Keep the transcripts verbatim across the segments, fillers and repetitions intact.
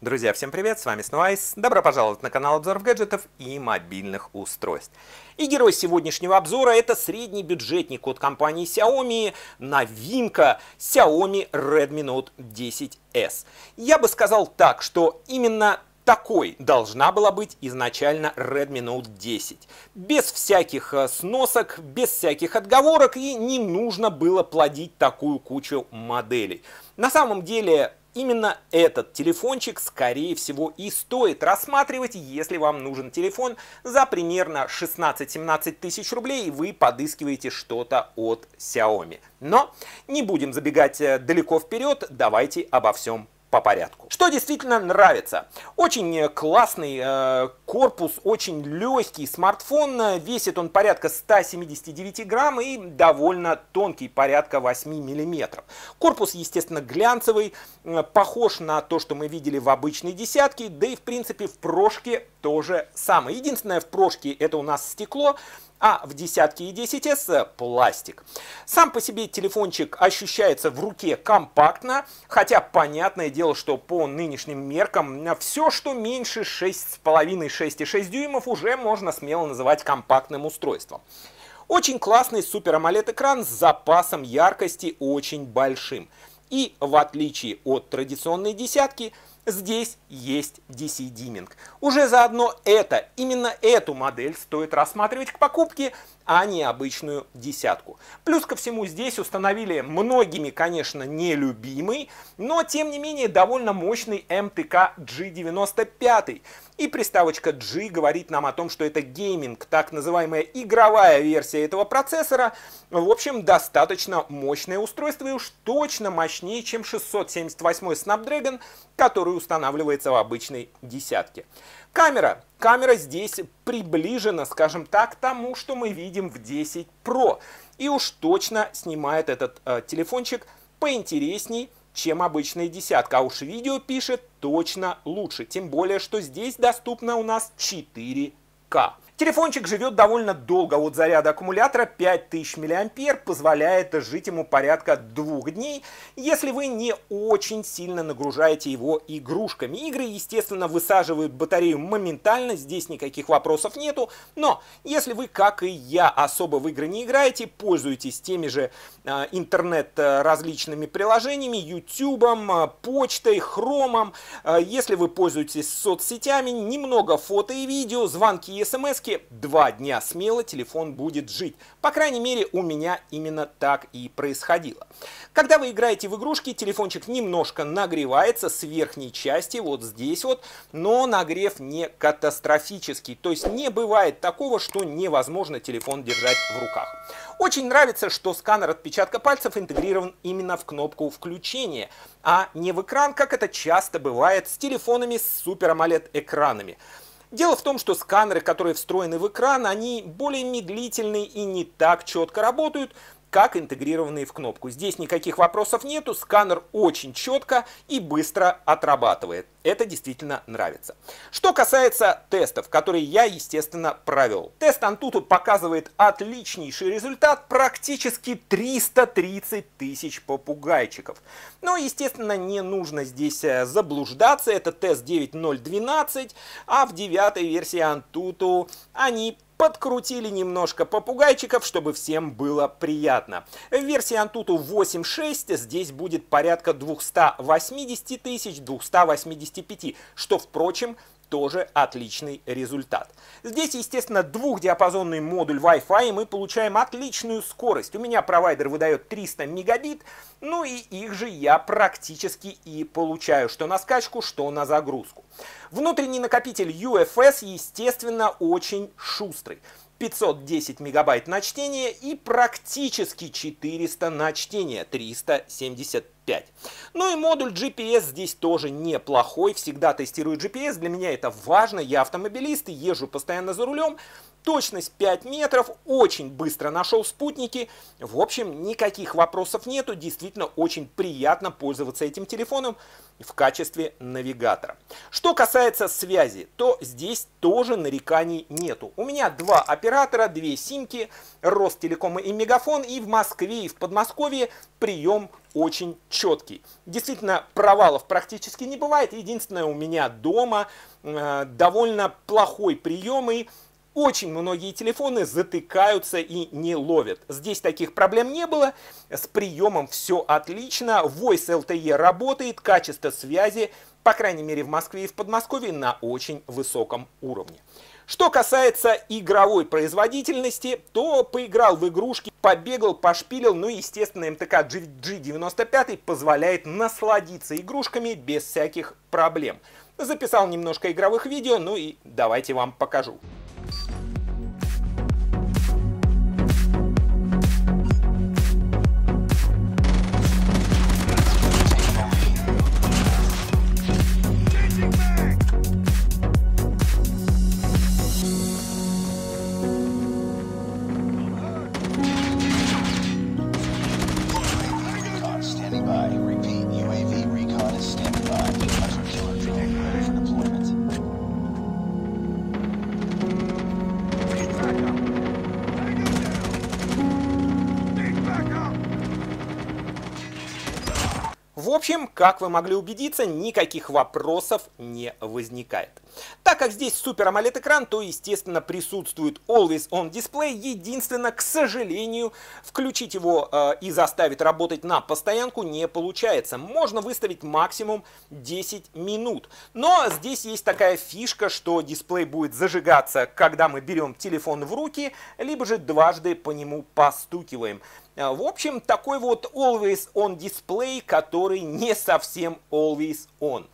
Друзья, всем привет, с вами Сноу Айс. Добро пожаловать на канал обзоров гаджетов и мобильных устройств. И герой сегодняшнего обзора — это средний бюджетник от компании Xiaomi, новинка Xiaomi Redmi Note десять эс. Я бы сказал так, что именно такой должна была быть изначально Redmi Note десять. Без всяких сносок, без всяких отговорок, и не нужно было плодить такую кучу моделей. На самом деле, именно этот телефончик, скорее всего, и стоит рассматривать, если вам нужен телефон за примерно шестнадцать-семнадцать тысяч рублей, и вы подыскиваете что-то от Xiaomi. Но не будем забегать далеко вперед, давайте обо всем по порядку. Что действительно нравится? Очень классный э, корпус, очень легкий смартфон. Весит он порядка ста семидесяти девяти грамм и довольно тонкий, порядка восьми миллиметров. Корпус, естественно, глянцевый, э, похож на то, что мы видели в обычной десятке, да и в принципе в прошке то же самое. Единственное, в прошке это у нас стекло, а в десятке и десять эс пластик. Сам по себе телефончик ощущается в руке компактно, хотя понятное дело, что по нынешним меркам все, что меньше шести с половиной — шести и шести дюймов, уже можно смело называть компактным устройством. Очень классный Super AMOLED экран с запасом яркости очень большим. И в отличие от традиционной десятки, здесь есть ди си Dimming. Уже заодно это, именно эту модель стоит рассматривать к покупке, а не обычную десятку. Плюс ко всему здесь установили многими, конечно, нелюбимый, но тем не менее довольно мощный эм тэ ка джи девяносто пять. И приставочка G говорит нам о том, что это гейминг, так называемая игровая версия этого процессора. В общем, достаточно мощное устройство и уж точно мощнее, чем шестьсот семьдесят восьмой Snapdragon, который устанавливается в обычной десятке. Камера. Камера здесь приближена, скажем так, к тому, что мы видим в десять про. И уж точно снимает этот э, телефончик поинтересней, чем обычная десятка. А уж видео пишет точно лучше. Тем более, что здесь доступно у нас четыре ка. Телефончик живет довольно долго от заряда аккумулятора, пять тысяч мА, позволяет жить ему порядка двух дней, если вы не очень сильно нагружаете его игрушками. Игры, естественно, высаживают батарею моментально, здесь никаких вопросов нету, но если вы, как и я, особо в игры не играете, пользуетесь теми же э, интернет-различными приложениями, ютубом, э, почтой, хромом, э, если вы пользуетесь соцсетями, немного фото и видео, звонки и смс-ки, два дня смело телефон будет жить. По крайней мере, у меня именно так и происходило. Когда вы играете в игрушки, телефончик немножко нагревается с верхней части, вот здесь вот, но нагрев не катастрофический. То есть не бывает такого, что невозможно телефон держать в руках. Очень нравится, что сканер отпечатка пальцев интегрирован именно в кнопку включения, а не в экран, как это часто бывает с телефонами с Super AMOLED экранами. Дело в том, что сканеры, которые встроены в экран, они более медлительные и не так четко работают, как интегрированные в кнопку. Здесь никаких вопросов нету, сканер очень четко и быстро отрабатывает. Это действительно нравится. Что касается тестов, которые я, естественно, провел. Тест Antutu показывает отличнейший результат, практически триста тридцать тысяч попугайчиков. Но, естественно, не нужно здесь заблуждаться, это тест девять ноль двенадцать, а в девятой версии Antutu они подкрутили немножко попугайчиков, чтобы всем было приятно. В версии Antutu восемь шесть здесь будет порядка двухсот восьмидесяти тысяч — двухсот восьмидесяти пяти, что, впрочем, тоже отличный результат. Здесь, естественно, двухдиапазонный модуль Wi-Fi, и мы получаем отличную скорость. У меня провайдер выдает триста мегабит, ну и их же я практически и получаю, что на скачку, что на загрузку. Внутренний накопитель ю эф эс, естественно, очень шустрый. пятьсот десять мегабайт на чтение и практически четыреста на чтение, триста семьдесят пять. Ну и модуль джи пи эс здесь тоже неплохой, всегда тестирую джи пи эс, для меня это важно, я автомобилист и езжу постоянно за рулем. Точность пять метров, очень быстро нашел спутники, в общем, никаких вопросов нету, действительно очень приятно пользоваться этим телефоном в качестве навигатора. Что касается связи, то здесь тоже нареканий нету. У меня два оператора, две симки, Ростелеком и Мегафон, и в Москве, и в Подмосковье прием очень четкий. Действительно, провалов практически не бывает. Единственное, у меня дома э, довольно плохой прием, и очень многие телефоны затыкаются и не ловят. Здесь таких проблем не было. С приемом все отлично. Voice эл ти и работает, качество связи, по крайней мере в Москве и в Подмосковье, на очень высоком уровне. Что касается игровой производительности, то поиграл в игрушки, побегал, пошпилил, ну и, естественно, МТК джи девяносто пять позволяет насладиться игрушками без всяких проблем. Записал немножко игровых видео, ну и давайте вам покажу. В общем, как вы могли убедиться, никаких вопросов не возникает. Так как здесь супер AMOLED экран, то, естественно, присутствует Always-On дисплей. Единственное, к сожалению, включить его э, и заставить работать на постоянку не получается. Можно выставить максимум десять минут. Но здесь есть такая фишка, что дисплей будет зажигаться, когда мы берем телефон в руки, либо же дважды по нему постукиваем. В общем, такой вот Always-On дисплей, который не совсем Always-On.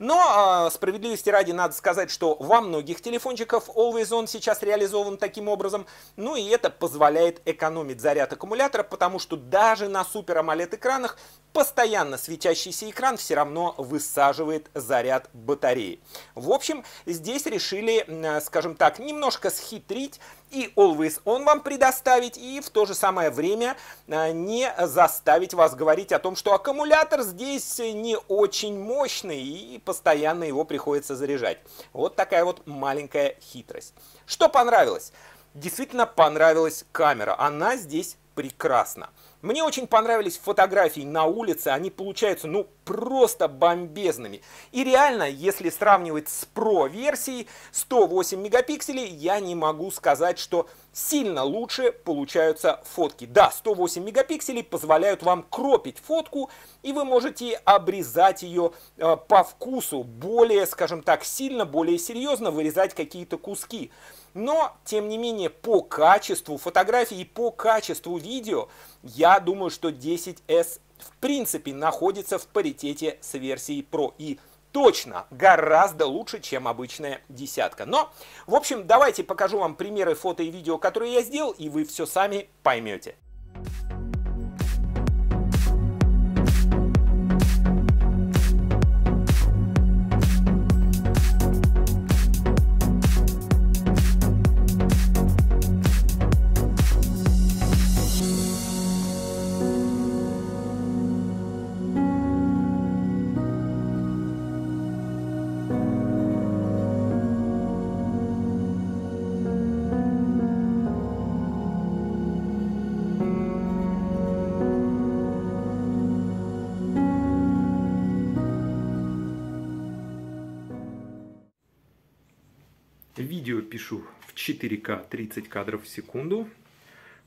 Но э, справедливости ради надо сказать, что во многих телефончиках Always-On сейчас реализован таким образом. Ну и это позволяет экономить заряд аккумулятора, потому что даже на супер AMOLED экранах постоянно светящийся экран все равно высаживает заряд батареи. В общем, здесь решили, э, скажем так, немножко схитрить и Always-On вам предоставить, и в то же самое время не заставить вас говорить о том, что аккумулятор здесь не очень мощный и постоянно его приходится заряжать. Вот такая вот маленькая хитрость. Что понравилось? Действительно понравилась камера. Она здесь прекрасна. Мне очень понравились фотографии на улице, они получаются ну просто бомбезными. И реально, если сравнивать с Pro версией сто восемь мегапикселей, я не могу сказать, что сильно лучше получаются фотки. Да, сто восемь мегапикселей позволяют вам кропить фотку, и вы можете обрезать ее э, по вкусу, более, скажем так, сильно, более серьезно вырезать какие-то куски. Но, тем не менее, по качеству фотографий и по качеству видео, я думаю, что десять эс в принципе находится в паритете с версией Pro. И точно гораздо лучше, чем обычная десятка. Но, в общем, давайте покажу вам примеры фото и видео, которые я сделал, и вы все сами поймете. Видео пишу в четыре ка тридцать кадров в секунду.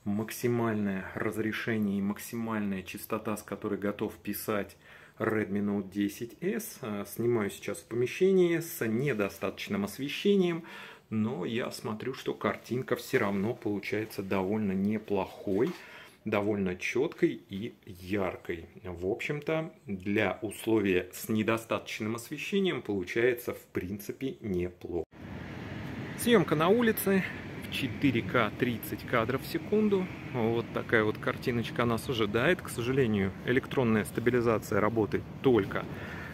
Максимальное разрешение и максимальная частота, с которой готов писать Redmi Note десять эс. Снимаю сейчас в помещении с недостаточным освещением, но я смотрю, что картинка все равно получается довольно неплохой, довольно четкой и яркой. В общем-то, для условия с недостаточным освещением получается в принципе неплохо. Съемка на улице в четыре ка тридцать кадров в секунду. Вот такая вот картиночка нас ожидает. К сожалению, электронная стабилизация работает только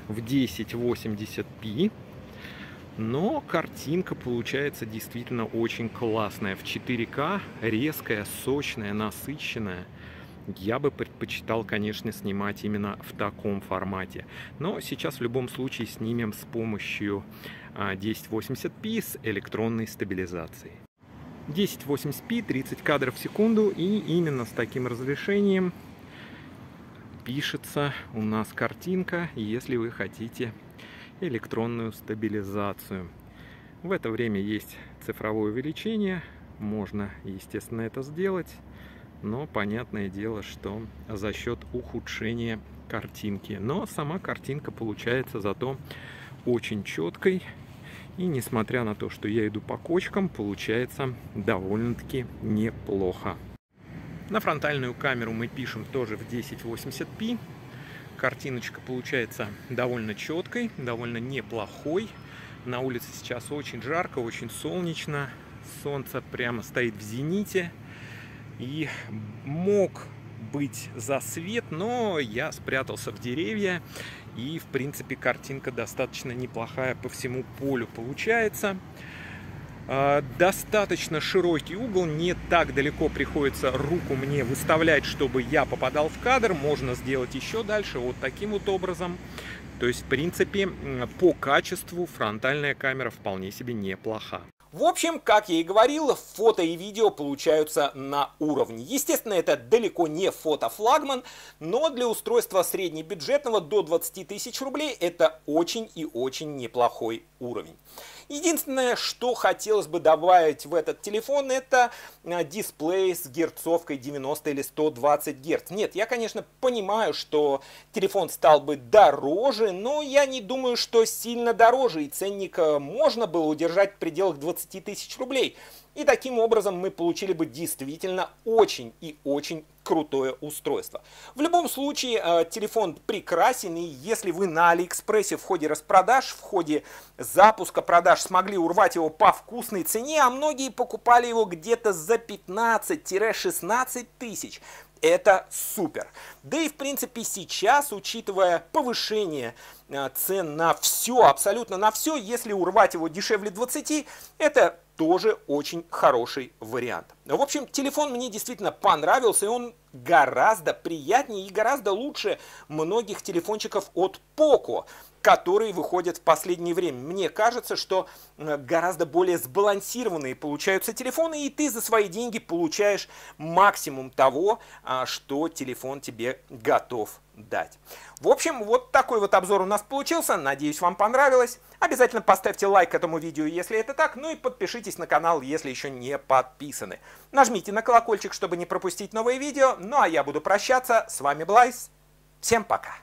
в тысяча восемьдесят пи. Но картинка получается действительно очень классная. В четыре ка резкая, сочная, насыщенная. Я бы предпочитал, конечно, снимать именно в таком формате. Но сейчас в любом случае снимем с помощью тысяча восемьдесят пи с электронной стабилизацией. тысяча восемьдесят пи, тридцать кадров в секунду, и именно с таким разрешением пишется у нас картинка, если вы хотите электронную стабилизацию. В это время есть цифровое увеличение, можно, естественно, это сделать, но понятное дело, что за счет ухудшения картинки. Но сама картинка получается зато очень четкой, и несмотря на то, что я иду по кочкам, получается довольно-таки неплохо. На фронтальную камеру мы пишем тоже в тысяча восемьдесят пи. Картиночка получается довольно четкой, довольно неплохой. На улице сейчас очень жарко, очень солнечно. Солнце прямо стоит в зените. И мог быть засвет, но я спрятался в деревья. И, в принципе, картинка достаточно неплохая по всему полю получается. Достаточно широкий угол, не так далеко приходится руку мне выставлять, чтобы я попадал в кадр. Можно сделать еще дальше, вот таким вот образом. То есть, в принципе, по качеству фронтальная камера вполне себе неплоха. В общем, как я и говорил, фото и видео получаются на уровне. Естественно, это далеко не фотофлагман, но для устройства среднебюджетного до двадцати тысяч рублей это очень и очень неплохой уровень. Единственное, что хотелось бы добавить в этот телефон, это дисплей с герцовкой девяносто или сто двадцать герц. Нет, я, конечно, понимаю, что телефон стал бы дороже, но я не думаю, что сильно дороже, и ценник можно было удержать в пределах двадцати тысяч рублей. И таким образом мы получили бы действительно очень и очень крутое устройство. В любом случае, телефон прекрасен, и если вы на Алиэкспрессе в ходе распродаж, в ходе запуска продаж смогли урвать его по вкусной цене, а многие покупали его где-то за пятнадцать-шестнадцать тысяч, это супер. Да и в принципе сейчас, учитывая повышение цен на все, абсолютно на все, если урвать его дешевле двадцати, это тоже очень хороший вариант. В общем, телефон мне действительно понравился, и он гораздо приятнее и гораздо лучше многих телефончиков от Poco, которые выходят в последнее время. Мне кажется, что гораздо более сбалансированные получаются телефоны, и ты за свои деньги получаешь максимум того, что телефон тебе готов дать. В общем, вот такой вот обзор у нас получился. Надеюсь, вам понравилось. Обязательно поставьте лайк этому видео, если это так. Ну и подпишитесь на канал, если еще не подписаны. Нажмите на колокольчик, чтобы не пропустить новые видео. Ну а я буду прощаться. С вами Блайз. Всем пока.